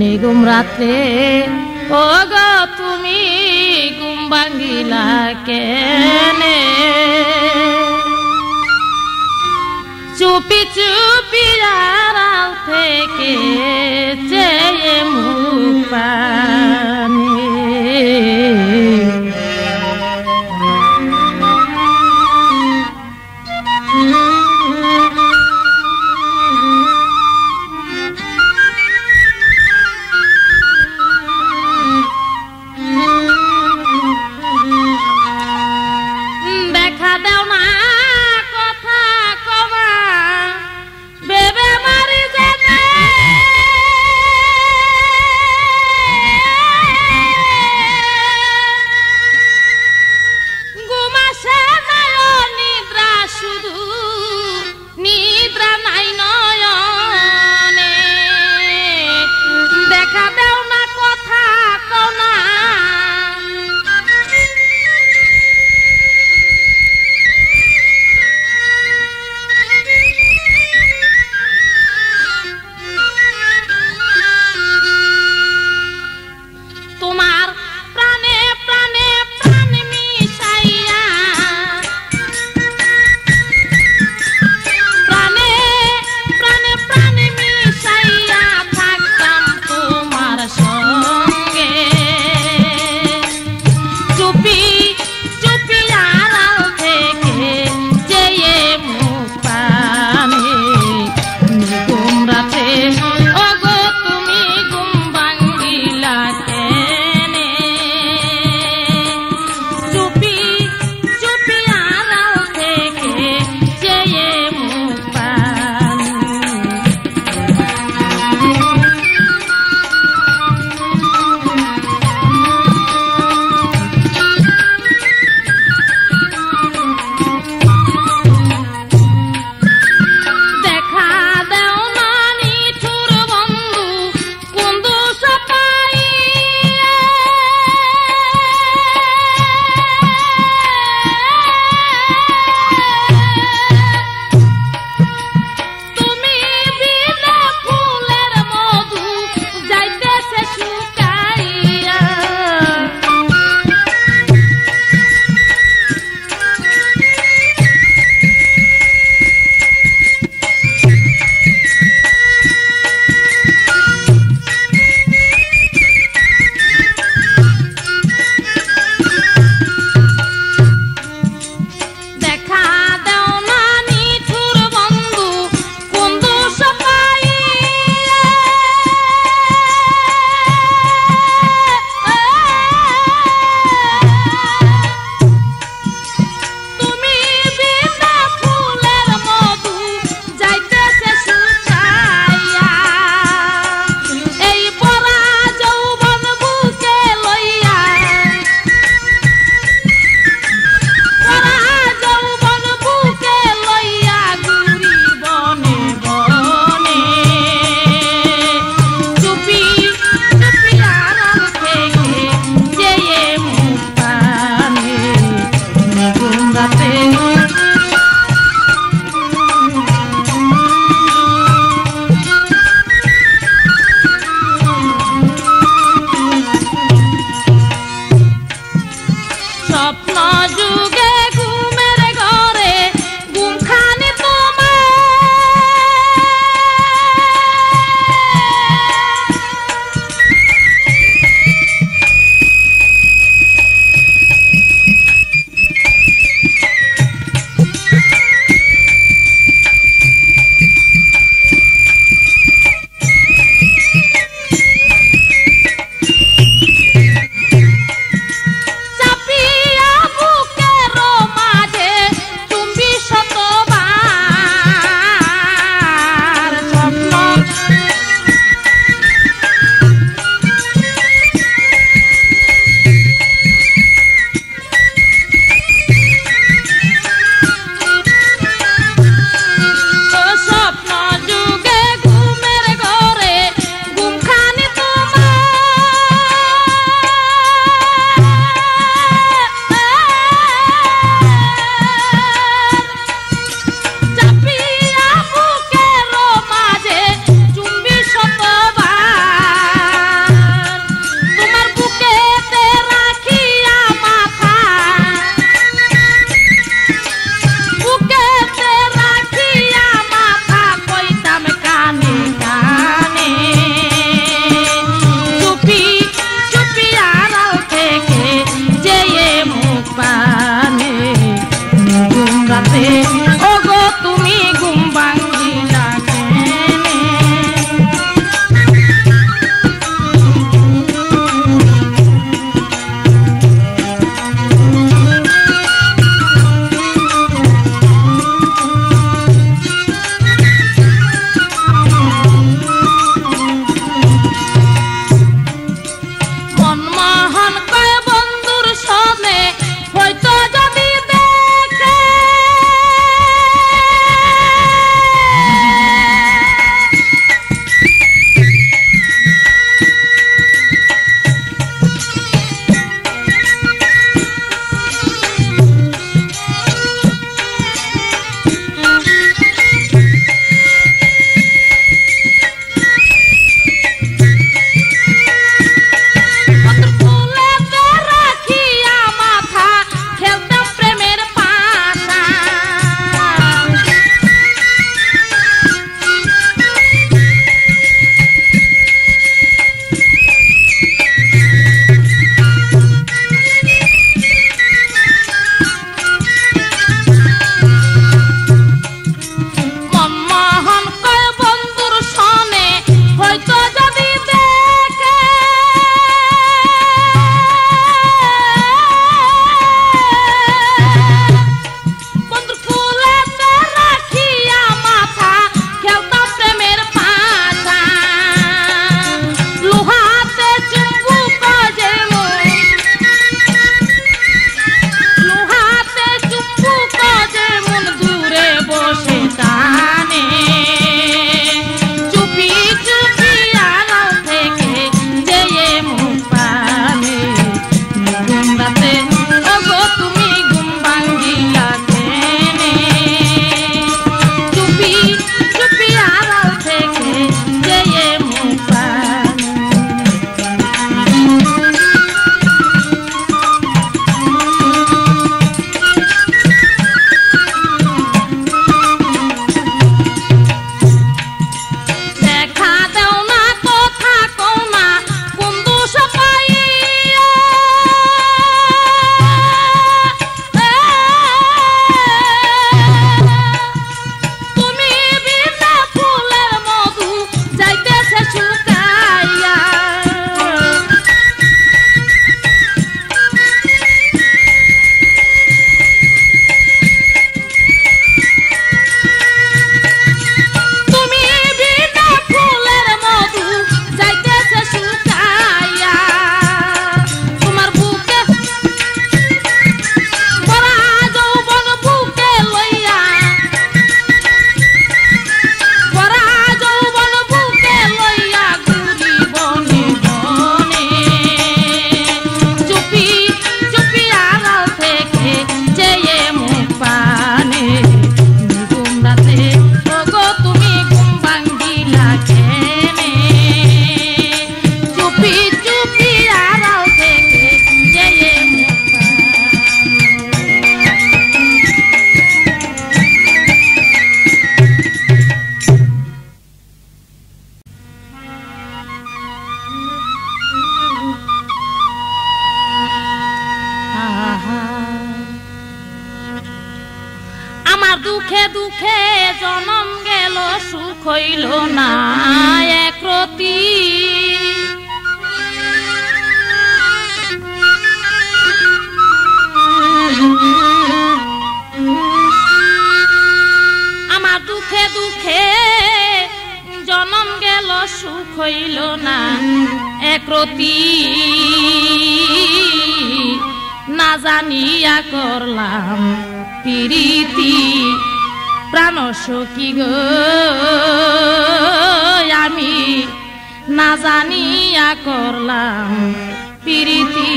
निगुम रात्रे ओगो तुमी गुम बांगिला केने चुपी चुपी आराल थेके चेये मुख पानी হইলো না এক রতি আমার দুঃখে দুঃখে জনম গেল সুখ হইলো না এক রতি না জানিয়া করলাম পিরিতি প্রাণ সখী গো আমি না জানিয়া করলাম পিরিতি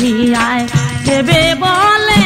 ঘুমিয়ায় দেবে বলে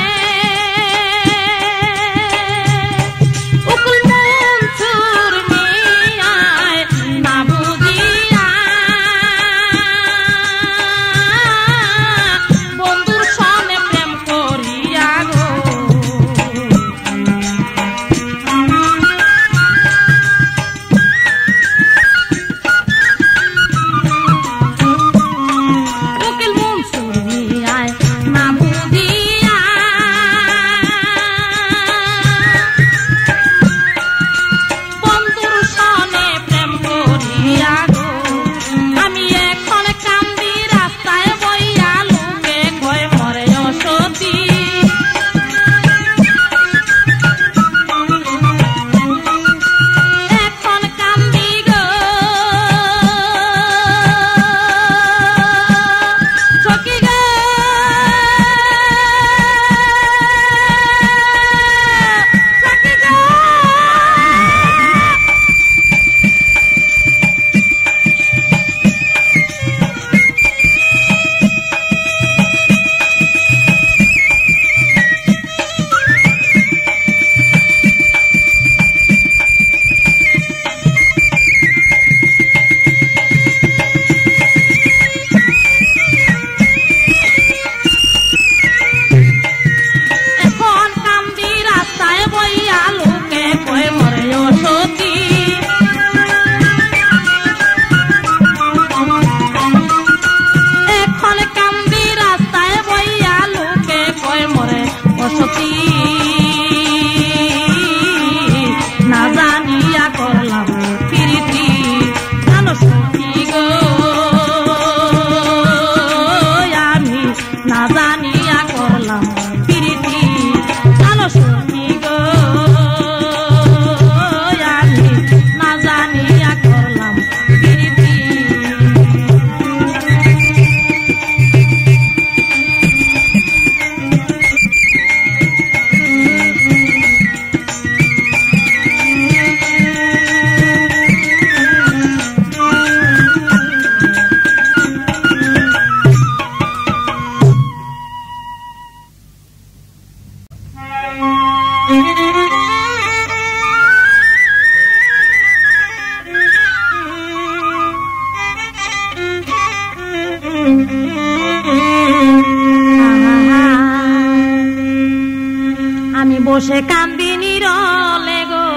বসে কান্দি নিরলে গো,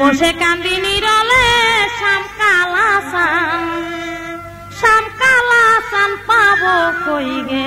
বসে কান্দি নিরলে শাম কালা শাম পাবো কই গেলে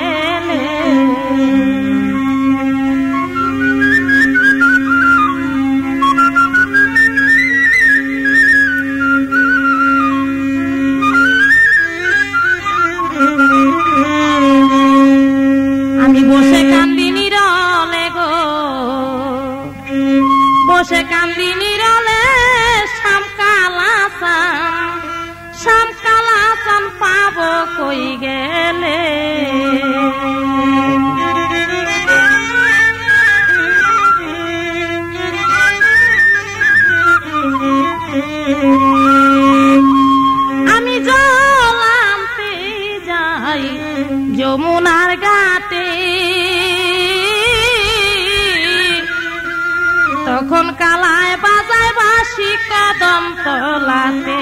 যমুনার ঘাটে তখন কালায় বাজায় বাঁশি কদম তোলাতে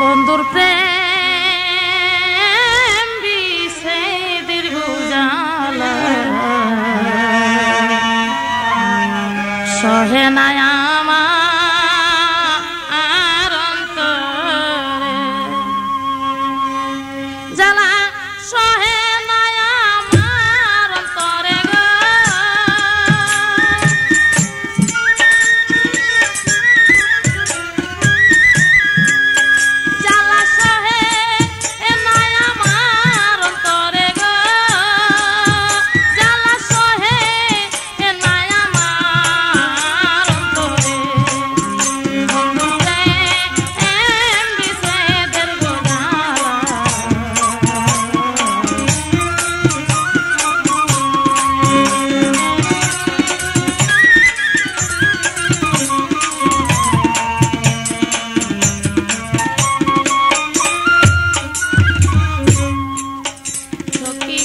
বন্ধুর প্রেম বিষে দীর্ঘ জালা সহে না আমার অন্তরে জালা সহে না আমার অন্তরে গো জালা সহে না আমার অন্তরে গো জালা সহে না আমার অন্তরে বন্ধুর প্রেম বিষে দীর্ঘ জালা সখী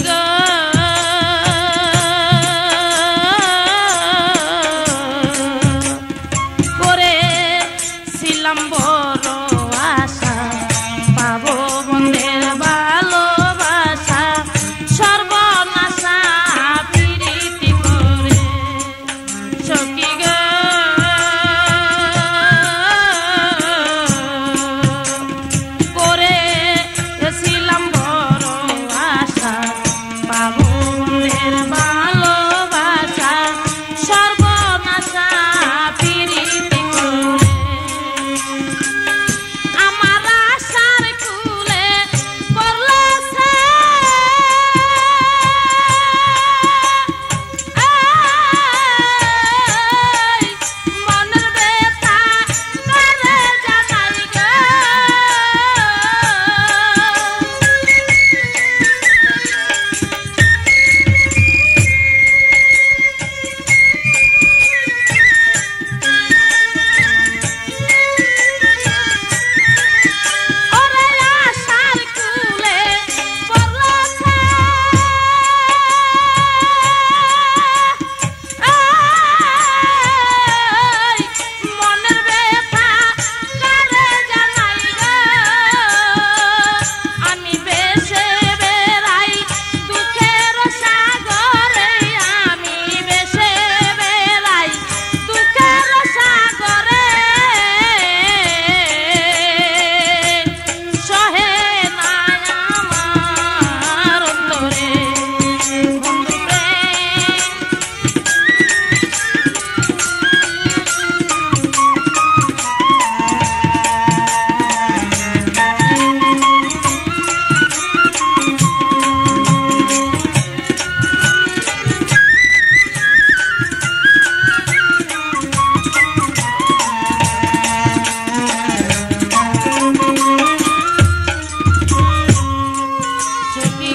গো করেছিলাম বড় আশা পাবো বন্ধের ভালোবাসা সর্বনাশা প্রীতি করে সখী গো করেছিলাম বড় আশা পাবো বন্ধের ভালোবাসা সর্বনাশা প্রীতি করে আমার আশার খুলে পড়লো ছাই মনের ব্যথা করে জানাই গো ওরে আশার খুলে পড়লো ছাই মনের ব্যথা করে জানাই গো আমি বেশে বেড়াই দুঃখের সাগরে আমি বেশে বেড়াই দুঃখের সাগরে সহে না আমার অন্তরে বন্ধুর প্রেম সখী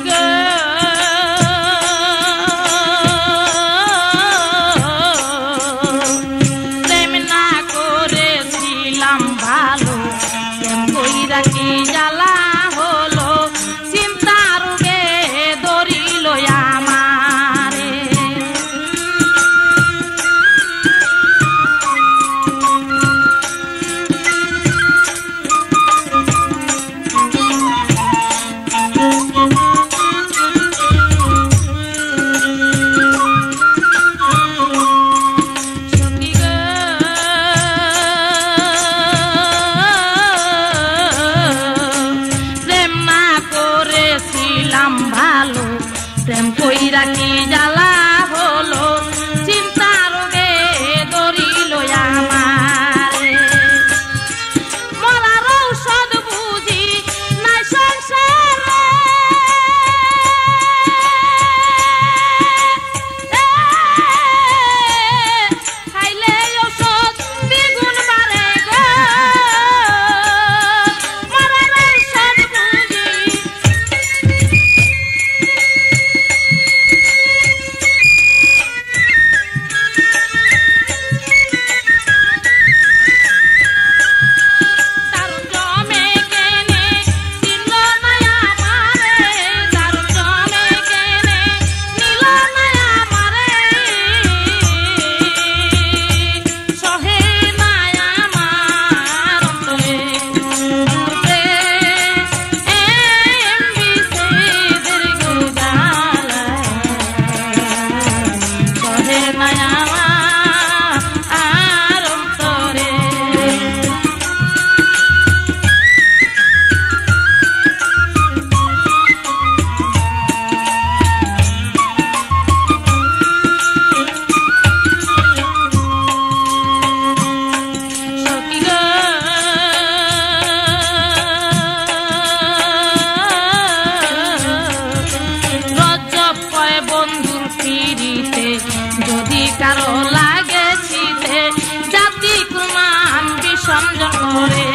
গো প্রেম না করেছিলাম ভালো কইরা কি জ্বালা হলো চিন্তা রোগে ধরিল আমারে সখী গো समझो रे।